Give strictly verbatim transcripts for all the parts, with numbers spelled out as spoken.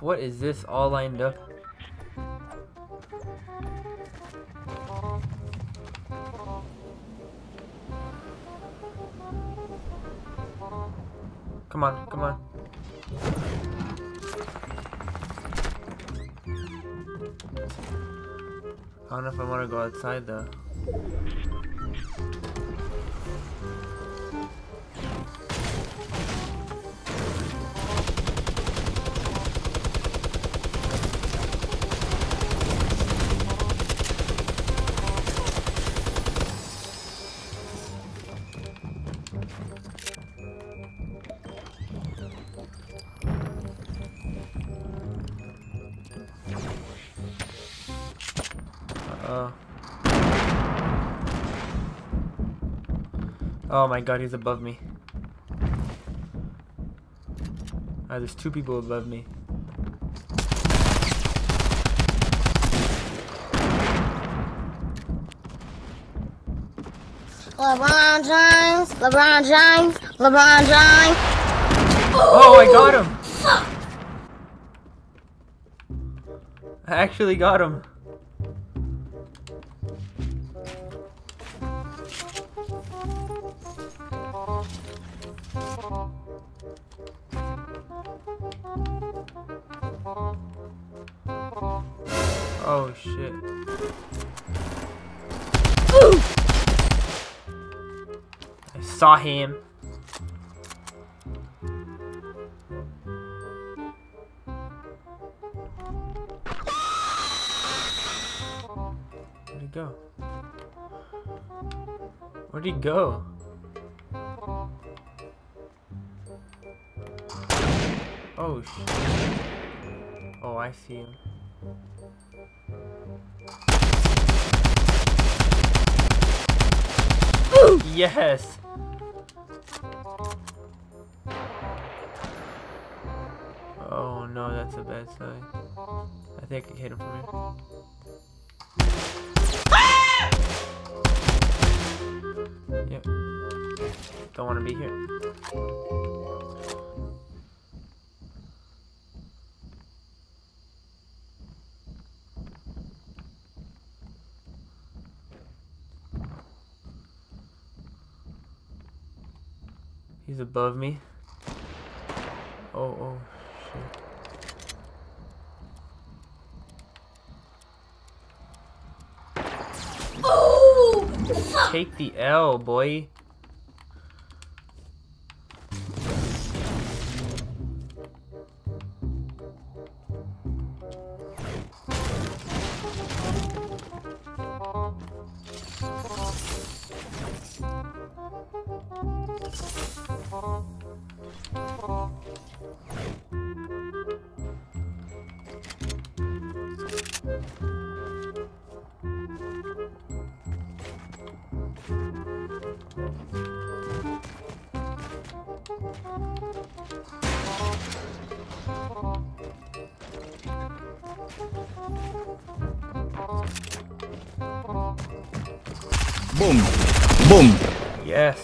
What is this all lined up? Come on, come on. I don't know if I want to go outside though. Oh my god, he's above me. Ah, there's two people above me. LeBron James, LeBron James, LeBron James. Oh, I got him. I actually got him. Oh shit. Ooh. I saw him. Where'd he go? Where'd he go? Oh shit. Oh, I see him. Ooh. Yes. Oh no, that's a bad sign. I think I can hit him from here. Ah! Yep. Don't want to be here. He's above me. Oh, oh, shit. Oh! Take the L, boy. Boom! Boom! Yes!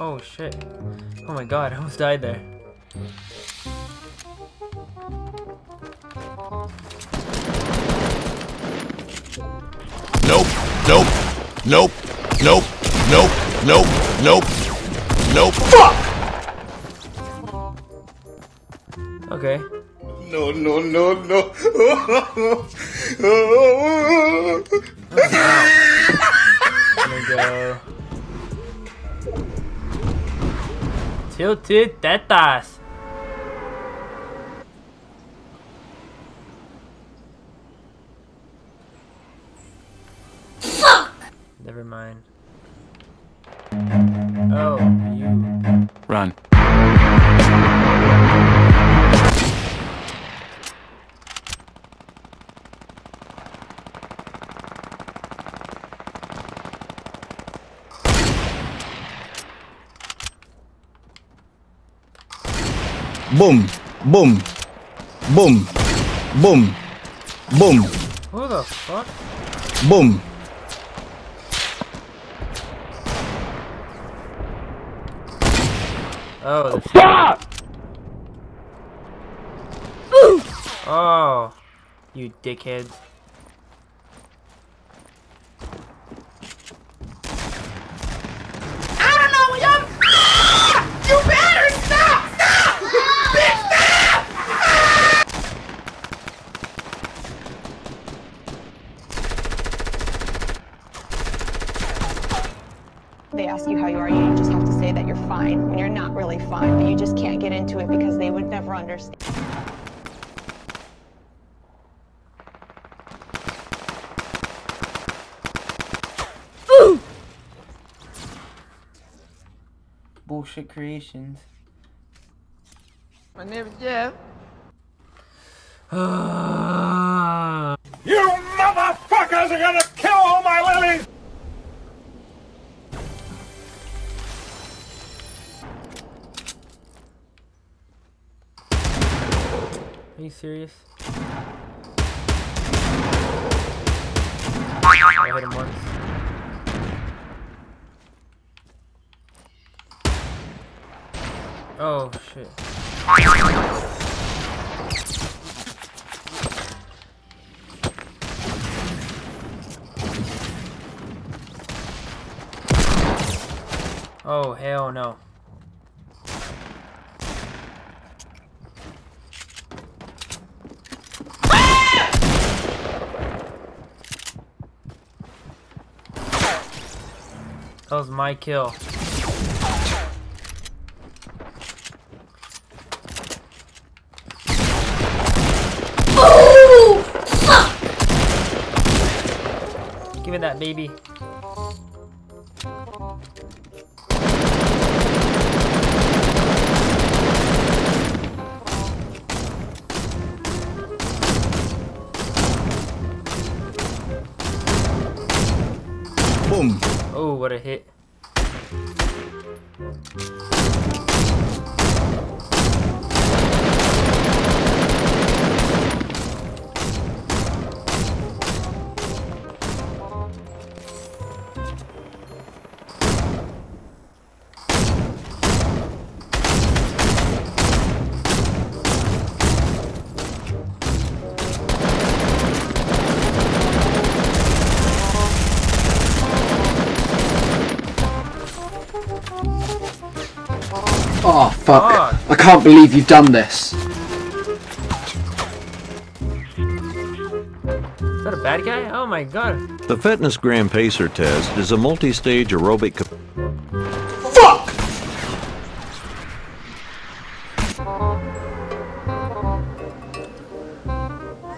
Oh shit. Oh my god, I almost died there. Nope! Nope! Nope! Nope! Nope! Nope! Nope! Nope! Fuck! Okay. No, no, no, no. Oh, wow. Tilted tetas. Fuck. Never mind. Oh, you. Run. Boom, boom, boom, boom, boom. Who the fuck? Boom. Oh, fuck! Oh, you dickhead. I don't know what you're... Ah! You better stop! Stop! Bitch, stop! Ah! They ask you how you are, you just have to say that you're fine, when you're not really fine, but you just can't get into it because they would never understand. Bullshit creations. My name is Jeff. Uh... You motherfuckers are gonna kill all my lilies! Are you serious? I hit him once. Oh shit. Oh hell no. That was my kill. Give me that, baby. Boom. Oh, what a hit. Oh fuck. Oh. I can't believe you've done this. Is that a bad guy? Oh my god. The Fitness Gram Pacer Test is a multi-stage aerobic... Fuck!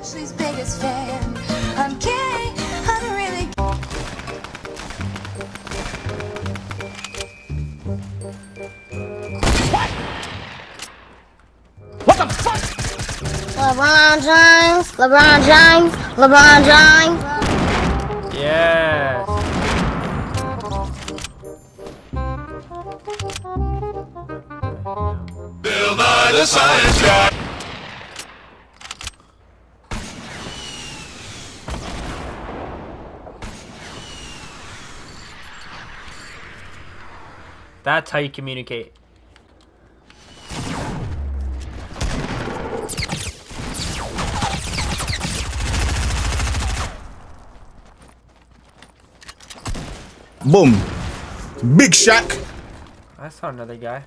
Ashley's biggest fan. I'm kidding. I'm really... LeBron James, LeBron James, LeBron James. Yes. Bill Nye the Science Guy. That's how you communicate. Boom. Big shack. I saw another guy.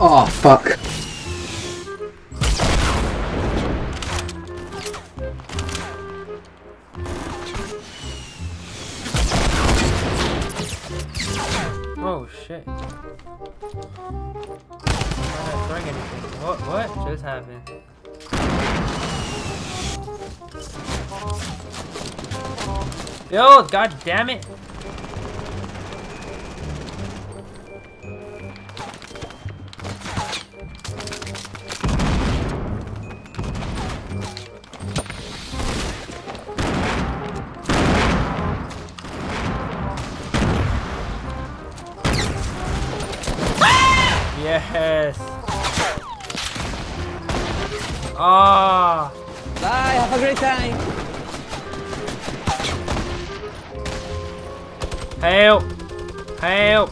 Oh, fuck. Oh shit. I'm not throwing anything. What what just happened? Yo, god damn it. Yes. Ah. Bye. Have a great time. Help. Help.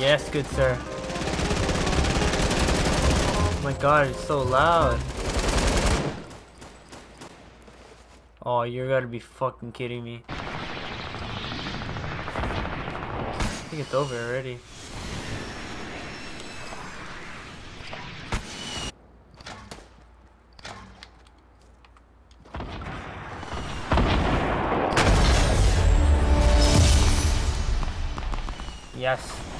Yes, good sir. Oh my god, it's so loud. Oh, you're gotta be fucking kidding me. I think it's over already. Yes.